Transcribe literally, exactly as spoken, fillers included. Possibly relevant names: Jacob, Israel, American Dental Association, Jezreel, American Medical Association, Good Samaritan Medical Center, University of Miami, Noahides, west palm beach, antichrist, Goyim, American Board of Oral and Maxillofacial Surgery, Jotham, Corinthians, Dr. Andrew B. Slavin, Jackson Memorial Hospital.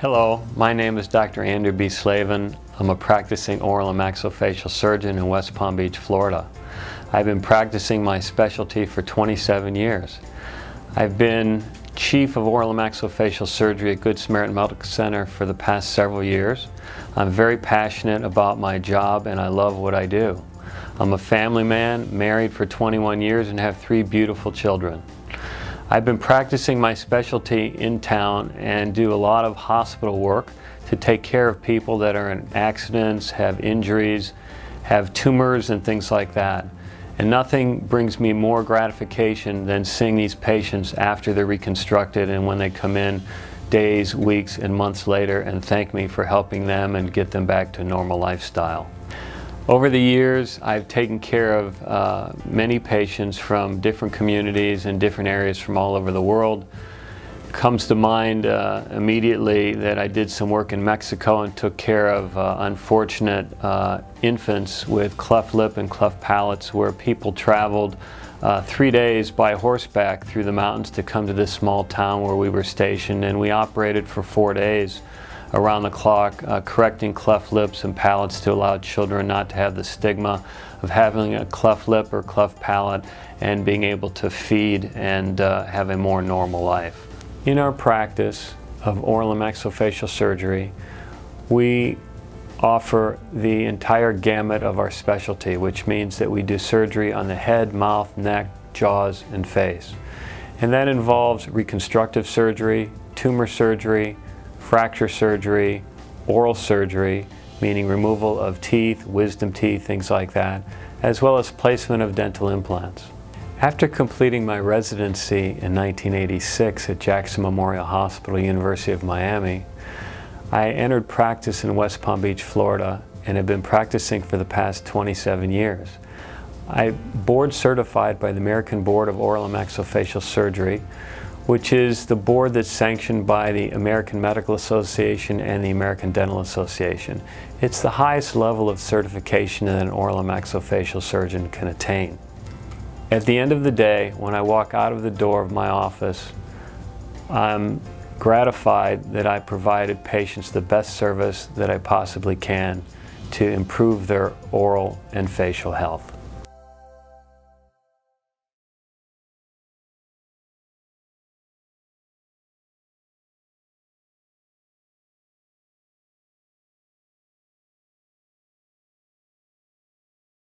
Hello, my name is Doctor Andrew B. Slavin. I'm a practicing oral and maxillofacial surgeon in West Palm Beach, Florida. I've been practicing my specialty for twenty-seven years. I've been Chief of Oral and Maxillofacial Surgery at Good Samaritan Medical Center for the past several years. I'm very passionate about my job and I love what I do. I'm a family man, married for twenty-one years and have three beautiful children. I've been practicing my specialty in town and do a lot of hospital work to take care of people that are in accidents, have injuries, have tumors and things like that. And nothing brings me more gratification than seeing these patients after they're reconstructed and when they come in days, weeks, and months later and thank me for helping them and get them back to normal lifestyle. Over the years, I've taken care of uh, many patients from different communities and different areas from all over the world. Comes to mind uh, immediately that I did some work in Mexico and took care of uh, unfortunate uh, infants with cleft lip and cleft palates, where people traveled uh, three days by horseback through the mountains to come to this small town where we were stationed, and we operated for four days. Around the clock, uh, correcting cleft lips and palates to allow children not to have the stigma of having a cleft lip or cleft palate and being able to feed and uh, have a more normal life. In our practice of oral and maxillofacial surgery, we offer the entire gamut of our specialty, which means that we do surgery on the head, mouth, neck, jaws, and face. And that involves reconstructive surgery, tumor surgery, fracture surgery, oral surgery, meaning removal of teeth, wisdom teeth, things like that, as well as placement of dental implants. After completing my residency in nineteen eighty-six at Jackson Memorial Hospital, University of Miami, I entered practice in West Palm Beach, Florida, and have been practicing for the past twenty-seven years. I'm board certified by the American Board of Oral and Maxillofacial Surgery, which is the board that's sanctioned by the American Medical Association and the American Dental Association. It's the highest level of certification that an oral and maxillofacial surgeon can attain. At the end of the day, when I walk out of the door of my office, I'm gratified that I provided patients the best service that I possibly can to improve their oral and facial health.